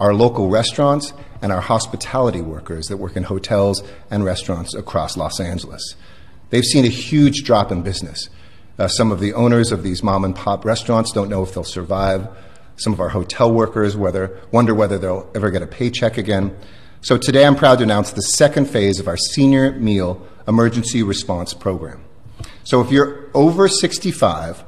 our local restaurants, and our hospitality workers that work in hotels and restaurants across Los Angeles. They've seen a huge drop in business. Some of the owners of these mom-and-pop restaurants don't know if they'll survive. Some of our hotel workers wonder whether they'll ever get a paycheck again. So today I'm proud to announce the second phase of our Senior Meal Emergency Response Program. So if you're over 65,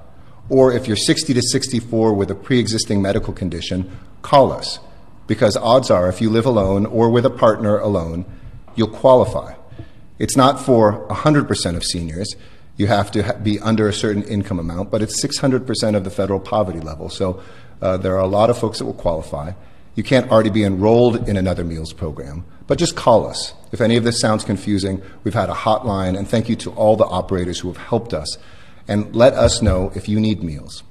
or if you're 60 to 64 with a pre-existing medical condition, call us, because odds are if you live alone or with a partner alone, you'll qualify. It's not for 100% of seniors. You have to be under a certain income amount, but it's 600% of the federal poverty level. So there are a lot of folks that will qualify. You can't already be enrolled in another meals program, but just call us. If any of this sounds confusing, we've had a hotline, and thank you to all the operators who have helped us. And let us know if you need meals.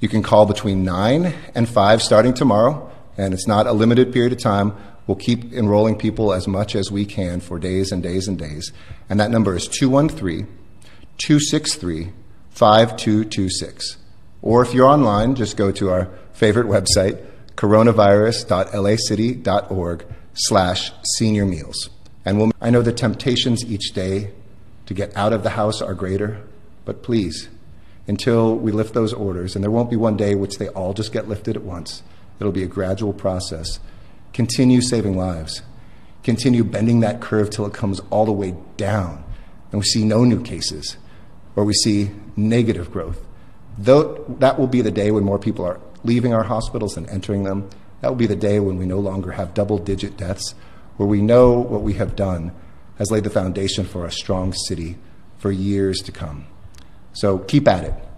You can call between 9 and 5 starting tomorrow, and it's not a limited period of time. We'll keep enrolling people as much as we can for days and days and days. And that number is 213-263-5226. Or if you're online, just go to our favorite website, coronavirus.lacity.org/senior meals. And I know the temptations each day to get out of the house are greater, but please, until we lift those orders, and there won't be one day which they all just get lifted at once. It'll be a gradual process. Continue saving lives. Continue bending that curve till it comes all the way down and we see no new cases or we see negative growth. That will be the day when more people are leaving our hospitals than entering them. That will be the day when we no longer have double-digit deaths, where we know what we have done has laid the foundation for a strong city for years to come. So keep at it.